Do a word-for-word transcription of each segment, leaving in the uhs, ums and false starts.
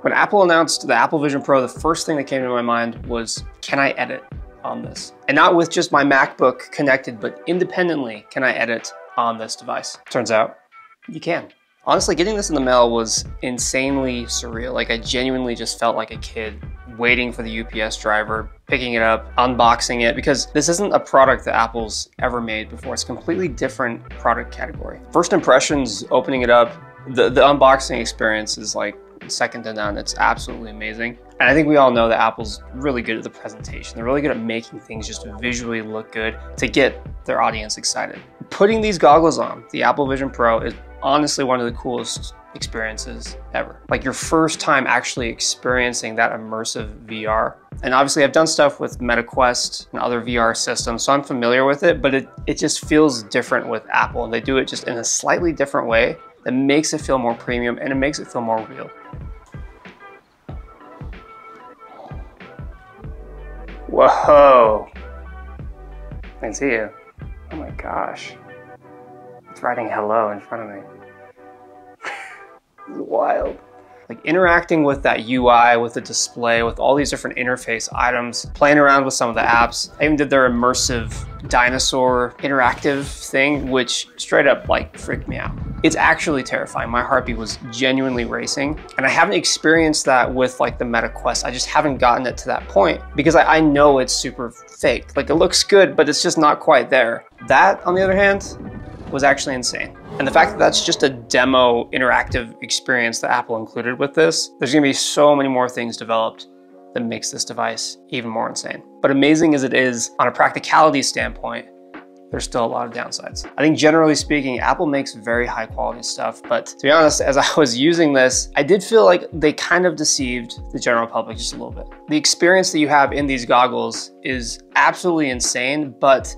When Apple announced the Apple Vision Pro, the first thing that came to my mind was, can I edit on this? And not with just my MacBook connected, but independently, can I edit on this device? Turns out, you can. Honestly, getting this in the mail was insanely surreal. Like, I genuinely just felt like a kid waiting for the U P S driver, picking it up, unboxing it, because this isn't a product that Apple's ever made before. It's a completely different product category. First impressions, opening it up, the, the unboxing experience is like, second to none. It's absolutely amazing. And I think we all know that Apple's really good at the presentation. They're really good at making things just visually look good to get their audience excited. Putting these goggles on, the Apple Vision Pro, is honestly one of the coolest experiences ever. Like, your first time actually experiencing that immersive V R. And obviously I've done stuff with MetaQuest and other V R systems, so I'm familiar with it, but it, it just feels different with Apple. And they do it just in a slightly different way that makes it feel more premium and it makes it feel more real. Whoa, I can see you. Oh my gosh, it's writing hello in front of me. It's wild. Like, interacting with that U I, with the display, with all these different interface items, playing around with some of the apps. I even did their immersive dinosaur interactive thing, which straight up like freaked me out. It's actually terrifying. My heartbeat was genuinely racing. And I haven't experienced that with like the MetaQuest. I just haven't gotten it to that point because I, I know it's super fake. Like, it looks good, but it's just not quite there. That, on the other hand, was actually insane. And the fact that that's just a demo interactive experience that Apple included with this, there's gonna be so many more things developed that makes this device even more insane. But amazing as it is, on a practicality standpoint, there's still a lot of downsides. I think generally speaking, Apple makes very high quality stuff, but to be honest, as I was using this, I did feel like they kind of deceived the general public just a little bit. The experience that you have in these goggles is absolutely insane, but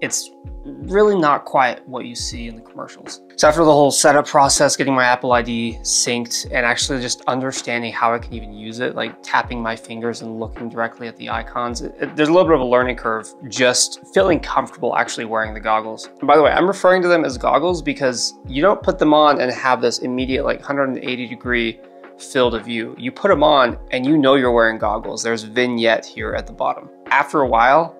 it's really not quite what you see in the commercials. So after the whole setup process, getting my Apple I D synced and actually just understanding how I can even use it, like tapping my fingers and looking directly at the icons, it, it, there's a little bit of a learning curve just feeling comfortable actually wearing the goggles. And by the way, I'm referring to them as goggles because you don't put them on and have this immediate like one hundred eighty degree field of view. You put them on and you know you're wearing goggles. There's a vignette here at the bottom. After a while,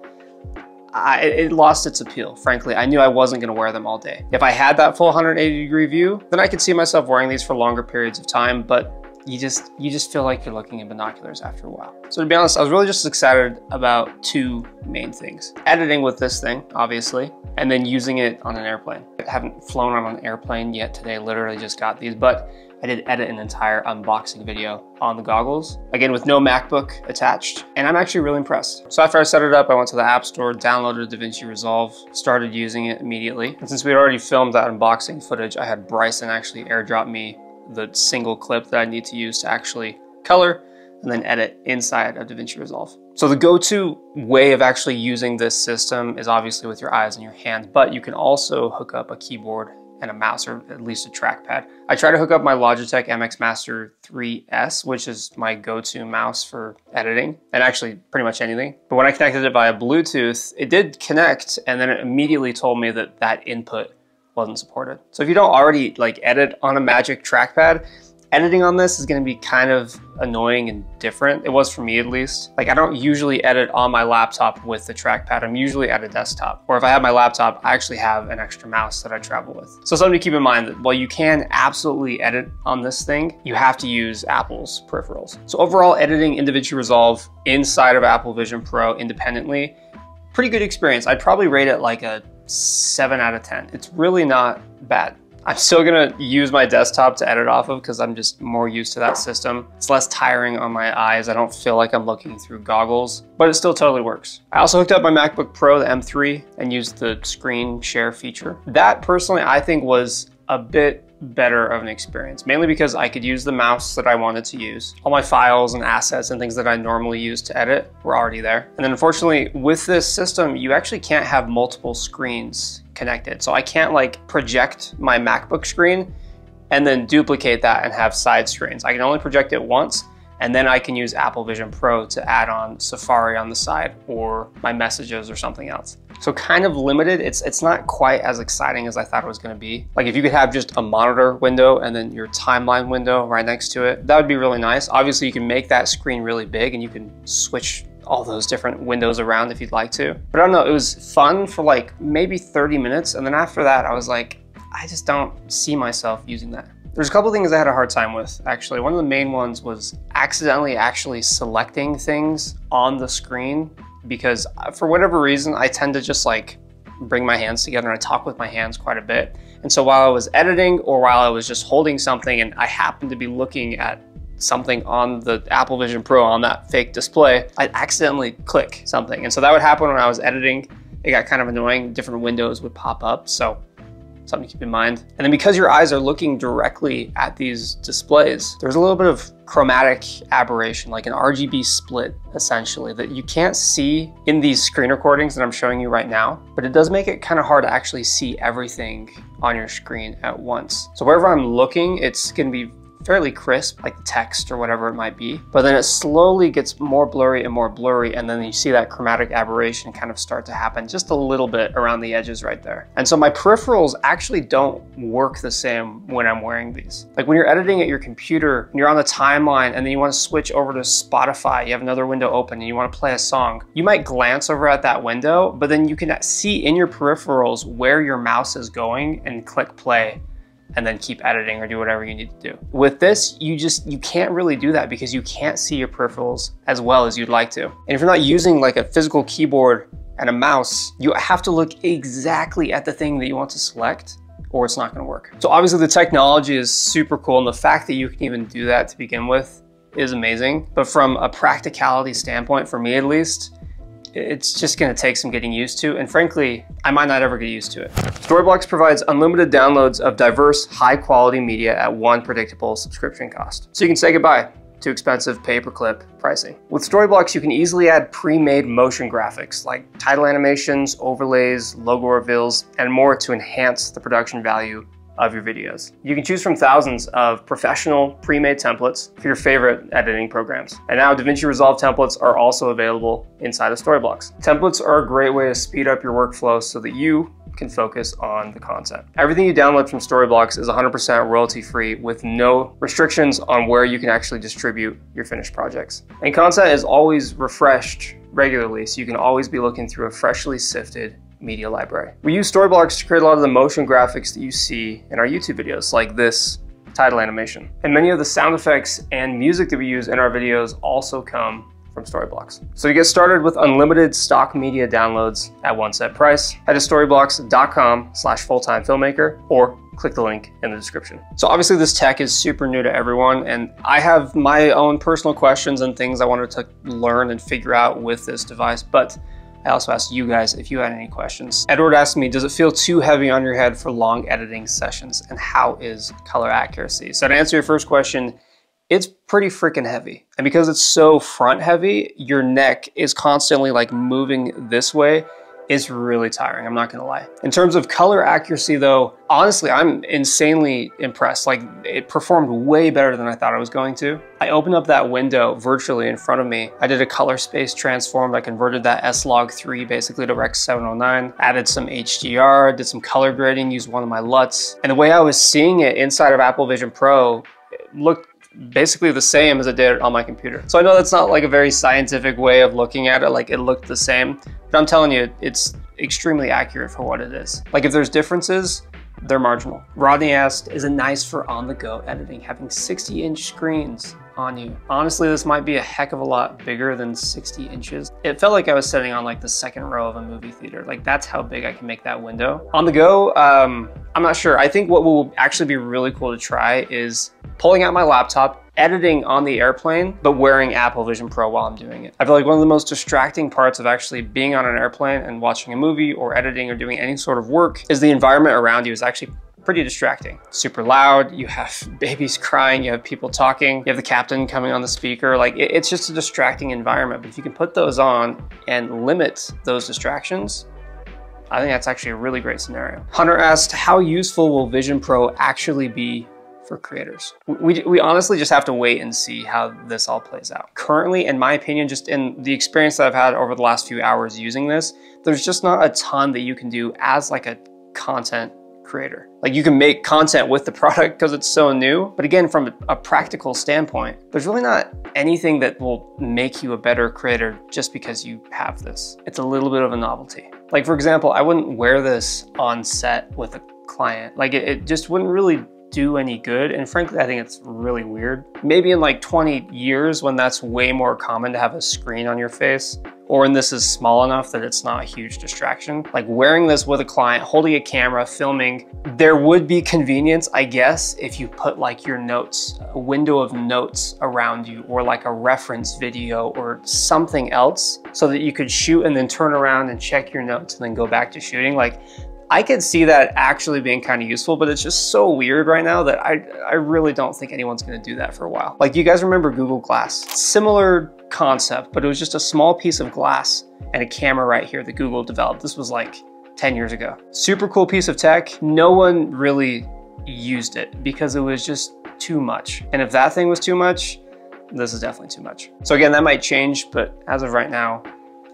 I, it lost its appeal. Frankly, I knew I wasn't gonna wear them all day. If I had that full one hundred eighty degree view, then I could see myself wearing these for longer periods of time, but you just, you just feel like you're looking in binoculars after a while. So to be honest, I was really just excited about two main things. Editing with this thing, obviously, and then using it on an airplane. I haven't flown on an airplane yet today, literally just got these, but I did edit an entire unboxing video on the goggles, again, with no MacBook attached, and I'm actually really impressed. So after I set it up, I went to the App Store, downloaded DaVinci Resolve, started using it immediately. And since we had already filmed that unboxing footage, I had Bryson actually airdrop me the single clip that I need to use to actually color and then edit inside of DaVinci Resolve. So the go-to way of actually using this system is obviously with your eyes and your hand, but you can also hook up a keyboard and a mouse, or at least a trackpad. I try to hook up my Logitech M X Master three S, which is my go-to mouse for editing, and actually pretty much anything. But when I connected it via Bluetooth, it did connect, and then it immediately told me that that input wasn't supported. So if you don't already like edit on a Magic Trackpad, editing on this is gonna be kind of annoying and different. It was for me, at least. Like, I don't usually edit on my laptop with the trackpad. I'm usually at a desktop. Or if I have my laptop, I actually have an extra mouse that I travel with. So something to keep in mind that while you can absolutely edit on this thing, you have to use Apple's peripherals. So overall, editing in DaVinci Resolve inside of Apple Vision Pro independently, pretty good experience. I'd probably rate it like a seven out of ten. It's really not bad. I'm still gonna use my desktop to edit off of because I'm just more used to that system. It's less tiring on my eyes. I don't feel like I'm looking through goggles, but it still totally works. I also hooked up my MacBook Pro, the M three, and used the screen share feature. That personally, I think was a bit better of an experience, mainly because I could use the mouse that I wanted to use. All my files and assets and things that I normally use to edit were already there. And then unfortunately with this system, you actually can't have multiple screens connected. So I can't like project my MacBook screen and then duplicate that and have side screens. I can only project it once And then I can use Apple Vision Pro to add on Safari on the side or my messages or something else. So kind of limited. It's, it's not quite as exciting as I thought it was gonna be. Like if you could have just a monitor window and then your timeline window right next to it, that would be really nice. Obviously you can make that screen really big and you can switch all those different windows around if you'd like to. But I don't know, it was fun for like maybe thirty minutes. And then after that, I was like, I just don't see myself using that. There's a couple things I had a hard time with, actually. One of the main ones was accidentally actually selecting things on the screen because for whatever reason, I tend to just like bring my hands together and I talk with my hands quite a bit. And so while I was editing or while I was just holding something and I happened to be looking at something on the Apple Vision Pro on that fake display, I'd accidentally click something. And so that would happen when I was editing. It got kind of annoying. Different windows would pop up. So something to keep in mind. And then because your eyes are looking directly at these displays, there's a little bit of chromatic aberration, like an R G B split, essentially, that you can't see in these screen recordings that I'm showing you right now, but it does make it kind of hard to actually see everything on your screen at once. So wherever I'm looking, it's gonna be fairly crisp, like the text or whatever it might be, but then it slowly gets more blurry and more blurry, and then you see that chromatic aberration kind of start to happen just a little bit around the edges right there. And so my peripherals actually don't work the same when I'm wearing these. Like when you're editing at your computer and you're on the timeline and then you want to switch over to Spotify, you have another window open and you want to play a song, you might glance over at that window, but then you can see in your peripherals where your mouse is going and click play and then keep editing or do whatever you need to do. With this, you just, you can't really do that because you can't see your peripherals as well as you'd like to. And if you're not using like a physical keyboard and a mouse, you have to look exactly at the thing that you want to select or it's not gonna work. So obviously the technology is super cool and the fact that you can even do that to begin with is amazing. But from a practicality standpoint, for me at least, it's just gonna take some getting used to, and frankly, I might not ever get used to it. Storyblocks provides unlimited downloads of diverse, high-quality media at one predictable subscription cost. So you can say goodbye to expensive pay-per-clip pricing. With Storyblocks, you can easily add pre-made motion graphics like title animations, overlays, logo reveals, and more to enhance the production value of your videos. You can choose from thousands of professional pre-made templates for your favorite editing programs. And now DaVinci Resolve templates are also available inside of Storyblocks. Templates are a great way to speed up your workflow so that you can focus on the content. Everything you download from Storyblocks is one hundred percent royalty free with no restrictions on where you can actually distribute your finished projects. And content is always refreshed regularly, so you can always be looking through a freshly sifted media library. We use Storyblocks to create a lot of the motion graphics that you see in our YouTube videos, like this title animation. And many of the sound effects and music that we use in our videos also come from Storyblocks. So to get started with unlimited stock media downloads at one set price, head to storyblocks.com slash full-time filmmaker or click the link in the description. So obviously this tech is super new to everyone, and I have my own personal questions and things I wanted to learn and figure out with this device, but I also asked you guys if you had any questions. Edward asked me, does it feel too heavy on your head for long editing sessions, and how is color accuracy? So to answer your first question, it's pretty freaking heavy. And because it's so front heavy, your neck is constantly like moving this way. It's really tiring, I'm not gonna lie. In terms of color accuracy though, honestly, I'm insanely impressed. Like it performed way better than I thought it was going to. I opened up that window virtually in front of me. I did a color space transform. I converted that S log three basically to Rec seven oh nine, added some H D R, did some color grading, used one of my L U Ts. And the way I was seeing it inside of Apple Vision Pro, it looked basically the same as it did on my computer. So I know that's not like a very scientific way of looking at it, like it looked the same, but I'm telling you, it's extremely accurate for what it is. Like if there's differences, they're marginal. Rodney asked, is it nice for on-the-go editing, having sixty inch screens on you? Honestly, this might be a heck of a lot bigger than sixty inches. It felt like I was sitting on like the second row of a movie theater. Like that's how big I can make that window. On the go, um, I'm not sure. I think what will actually be really cool to try is pulling out my laptop, editing on the airplane, but wearing Apple Vision Pro while I'm doing it. I feel like one of the most distracting parts of actually being on an airplane and watching a movie or editing or doing any sort of work is the environment around you is actually pretty distracting. Super loud, you have babies crying, you have people talking, you have the captain coming on the speaker. Like it, it's just a distracting environment, but if you can put those on and limit those distractions, I think that's actually a really great scenario. Hunter asked, how useful will Vision Pro actually be for creators. We, we honestly just have to wait and see how this all plays out. Currently, in my opinion, just in the experience that I've had over the last few hours using this, there's just not a ton that you can do as like a content creator. Like, you can make content with the product because it's so new, but again, from a practical standpoint, there's really not anything that will make you a better creator just because you have this. It's a little bit of a novelty. Like, for example, I wouldn't wear this on set with a client. Like, it, it just wouldn't really do any good, and frankly, I think it's really weird. Maybe in like twenty years, when that's way more common to have a screen on your face, or when this is small enough that it's not a huge distraction. Like, wearing this with a client, holding a camera, filming, there would be convenience, I guess, if you put like your notes, a window of notes around you, or like a reference video or something else, so that you could shoot and then turn around and check your notes and then go back to shooting. Like, I could see that actually being kind of useful, but it's just so weird right now that I, I really don't think anyone's gonna do that for a while. Like, you guys remember Google Glass? Similar concept, but it was just a small piece of glass and a camera right here that Google developed. This was like ten years ago. Super cool piece of tech. No one really used it because it was just too much. And if that thing was too much, this is definitely too much. So again, that might change, but as of right now,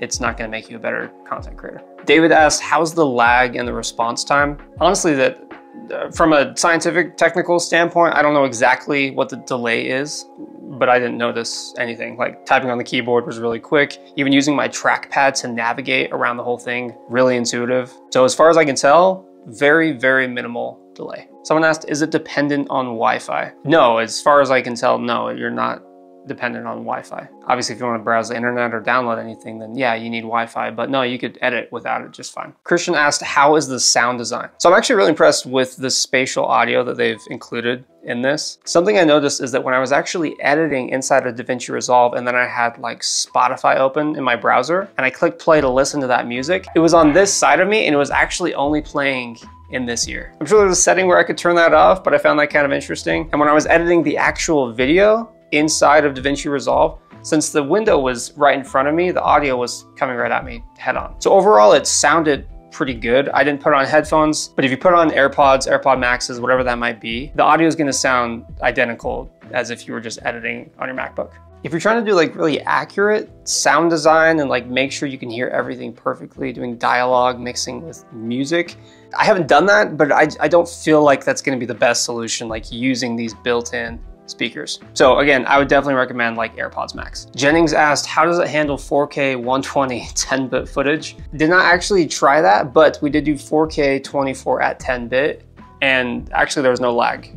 it's not gonna make you a better content creator. David asked, how's the lag and the response time? Honestly, that uh, from a scientific technical standpoint, I don't know exactly what the delay is, but I didn't notice anything. Like, typing on the keyboard was really quick. Even using my trackpad to navigate around the whole thing, really intuitive. So as far as I can tell, very, very minimal delay. Someone asked, is it dependent on Wi-Fi? No, as far as I can tell, no, you're not dependent on Wi-Fi. Obviously, if you want to browse the internet or download anything, then yeah, you need Wi-Fi, but no, you could edit without it just fine. Christian asked, how is the sound design? So I'm actually really impressed with the spatial audio that they've included in this. Something I noticed is that when I was actually editing inside of DaVinci Resolve, and then I had like Spotify open in my browser, and I clicked play to listen to that music, it was on this side of me, and it was actually only playing in this ear. I'm sure there's a setting where I could turn that off, but I found that kind of interesting. And when I was editing the actual video inside of DaVinci Resolve, since the window was right in front of me, the audio was coming right at me head on. So overall, it sounded pretty good. I didn't put on headphones, but if you put on AirPods, AirPod Maxes, whatever that might be, the audio is gonna sound identical as if you were just editing on your MacBook. If you're trying to do like really accurate sound design and like make sure you can hear everything perfectly, doing dialogue, mixing with music, I haven't done that, but I, I don't feel like that's gonna be the best solution, like using these built-in speakers. So again, I would definitely recommend like AirPods Max. Jennings asked, how does it handle four K, one twenty, ten bit footage? Did not actually try that, but we did do four K, twenty-four at ten bit, and actually there was no lag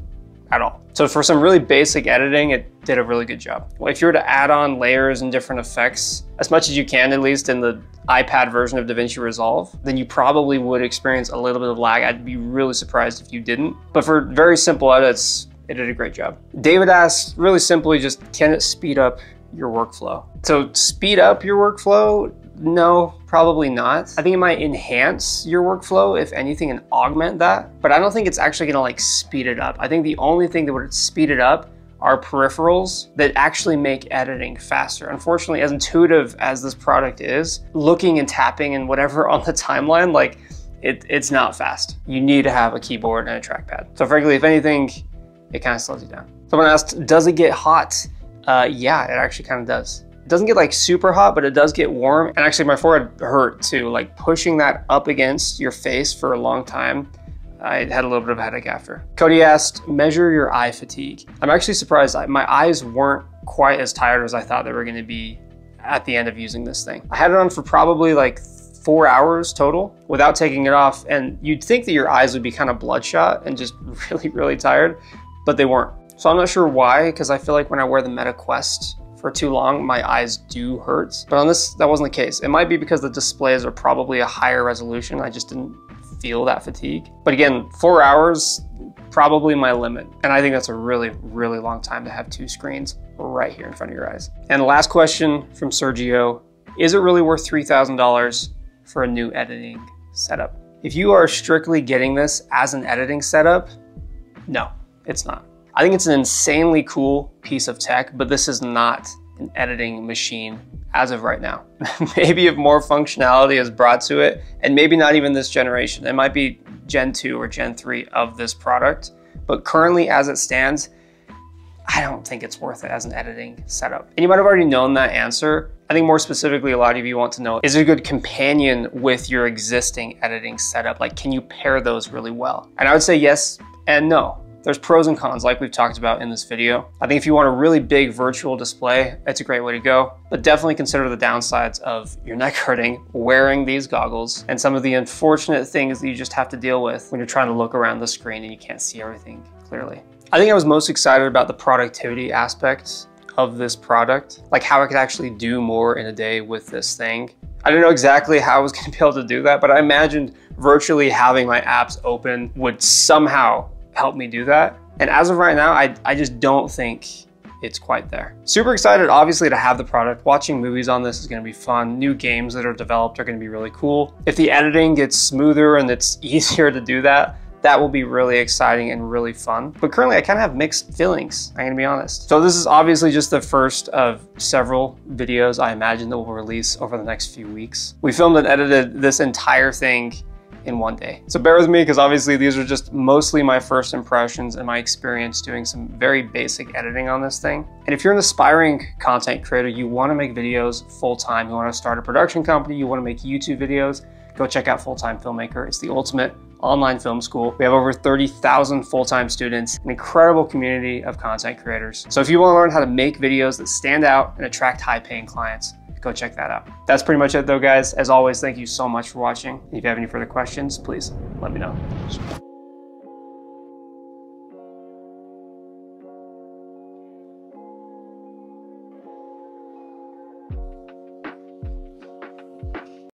at all. So for some really basic editing, it did a really good job. Well, if you were to add on layers and different effects, as much as you can, at least in the iPad version of DaVinci Resolve, then you probably would experience a little bit of lag. I'd be really surprised if you didn't, but for very simple edits, it did a great job. David asked really simply just, can it speed up your workflow? So speed up your workflow? No, probably not. I think it might enhance your workflow, if anything, and augment that, but I don't think it's actually gonna like speed it up. I think the only thing that would speed it up are peripherals that actually make editing faster. Unfortunately, as intuitive as this product is, looking and tapping and whatever on the timeline, like it, it's not fast. You need to have a keyboard and a trackpad. So frankly, if anything, it kind of slows you down. Someone asked, does it get hot? Uh, yeah, it actually kind of does. It doesn't get like super hot, but it does get warm. And actually my forehead hurt too, like pushing that up against your face for a long time. I had a little bit of a headache after. Cody asked, measure your eye fatigue. I'm actually surprised. My eyes weren't quite as tired as I thought they were gonna be at the end of using this thing. I had it on for probably like four hours total without taking it off. And you'd think that your eyes would be kind of bloodshot and just really, really tired, but they weren't. So I'm not sure why, because I feel like when I wear the MetaQuest for too long, my eyes do hurt. But on this, that wasn't the case. It might be because the displays are probably a higher resolution. I just didn't feel that fatigue. But again, four hours, probably my limit. And I think that's a really, really long time to have two screens right here in front of your eyes. And the last question from Sergio, is it really worth three thousand dollars for a new editing setup? If you are strictly getting this as an editing setup, no. It's not. I think it's an insanely cool piece of tech, but this is not an editing machine as of right now. Maybe if more functionality is brought to it, and maybe not even this generation, it might be Gen two or Gen three of this product, but currently as it stands, I don't think it's worth it as an editing setup. And you might have already known that answer. I think more specifically, a lot of you want to know, is it a good companion with your existing editing setup? Like, can you pair those really well? And I would say yes and no. There's pros and cons like we've talked about in this video. I think if you want a really big virtual display, it's a great way to go, but definitely consider the downsides of your neck hurting, wearing these goggles, and some of the unfortunate things that you just have to deal with when you're trying to look around the screen and you can't see everything clearly. I think I was most excited about the productivity aspects of this product, like how I could actually do more in a day with this thing. I don't know exactly how I was gonna be able to do that, but I imagined virtually having my apps open would somehow help me do that. And as of right now, I, I just don't think it's quite there. Super excited, obviously, to have the product. Watching movies on this is gonna be fun. New games that are developed are gonna be really cool. If the editing gets smoother and it's easier to do that, that will be really exciting and really fun. But currently I kind of have mixed feelings, I'm gonna be honest. So this is obviously just the first of several videos I imagine that we'll release over the next few weeks. We filmed and edited this entire thing in one day. So bear with me, because obviously these are just mostly my first impressions and my experience doing some very basic editing on this thing. And if you're an aspiring content creator, you wanna make videos full-time, you wanna start a production company, you wanna make YouTube videos, go check out Full Time Filmmaker. It's the ultimate online film school. We have over thirty thousand full-time students, an incredible community of content creators. So if you want to learn how to make videos that stand out and attract high-paying clients, go check that out. That's pretty much it though, guys. As always, thank you so much for watching. If you have any further questions, please let me know.